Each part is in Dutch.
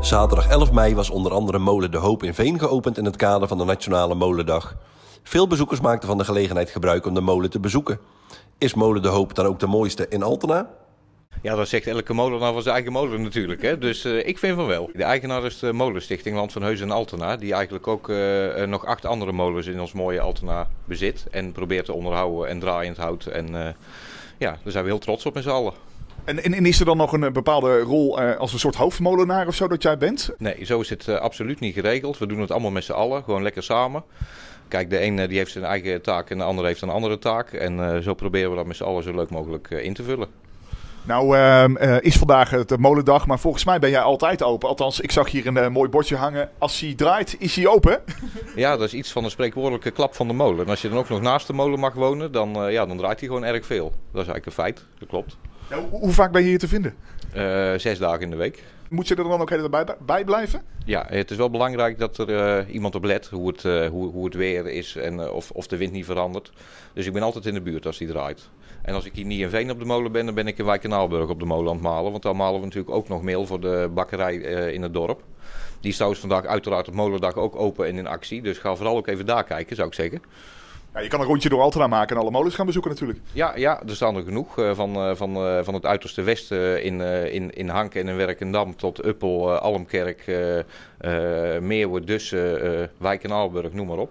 Zaterdag 11 mei was onder andere Molen De Hoop in Veen geopend in het kader van de Nationale Molendag. Veel bezoekers maakten van de gelegenheid gebruik om de molen te bezoeken. Is Molen De Hoop dan ook de mooiste in Altena? Ja, dat zegt elke molenaar van zijn eigen molen natuurlijk. Hè? Dus ik vind van wel. De eigenaar is de molenstichting Land van Heus en Altena, die eigenlijk ook nog 8 andere molens in ons mooie Altena bezit. En probeert te onderhouden en draaiend houdt. En ja, daar zijn we heel trots op met z'n allen. En is er dan nog een bepaalde rol als een soort hoofdmolenaar of zo dat jij bent? Nee, zo is het absoluut niet geregeld. We doen het allemaal met z'n allen, gewoon lekker samen. Kijk, de een die heeft zijn eigen taak en de ander heeft een andere taak. En zo proberen we dat met z'n allen zo leuk mogelijk in te vullen. Nou is vandaag het molendag, maar volgens mij ben jij altijd open. Althans, ik zag hier een mooi bordje hangen. Als hij draait, is hij open. Ja, dat is iets van de spreekwoordelijke klap van de molen. En als je dan ook nog naast de molen mag wonen, dan, ja, dan draait hij gewoon erg veel. Dat is eigenlijk een feit, dat klopt. Nou, hoe vaak ben je hier te vinden? 6 dagen in de week. Moet je er dan ook helemaal bij blijven? Ja, het is wel belangrijk dat er iemand op let hoe het weer is en of de wind niet verandert. Dus ik ben altijd in de buurt als die draait. En als ik hier niet in Veen op de molen ben, dan ben ik in Wijk en Aalburg op de molen aan het malen. Want daar malen we natuurlijk ook nog meel voor de bakkerij in het dorp. Die is trouwens vandaag uiteraard op Molendag ook open en in actie. Dus ga vooral ook even daar kijken, zou ik zeggen. Ja, je kan een rondje door Altena maken en alle molens gaan bezoeken natuurlijk. Ja, er staan er genoeg. Van het uiterste westen in Hank en in Werkendam tot Uppel, Almkerk, Meeuwen, Dussen, Wijk en Aalburg, noem maar op.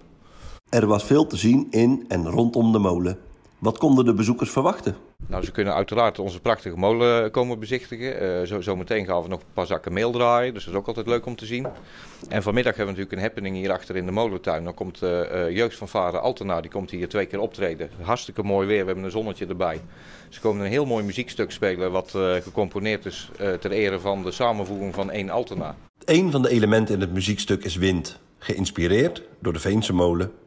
Er was veel te zien in en rondom de molen. Wat konden de bezoekers verwachten? Nou, ze kunnen uiteraard onze prachtige molen komen bezichtigen. Zometeen gaan we nog een paar zakken meel draaien, dus dat is ook altijd leuk om te zien. En vanmiddag hebben we natuurlijk een happening hierachter in de molentuin. Dan komt Jeugd van Varen Altena, die komt hier 2 keer optreden. Hartstikke mooi weer, we hebben een zonnetje erbij. Ze komen een heel mooi muziekstuk spelen wat gecomponeerd is ter ere van de samenvoeging van 1 Altena. Een van de elementen in het muziekstuk is wind, geïnspireerd door de Veense molen.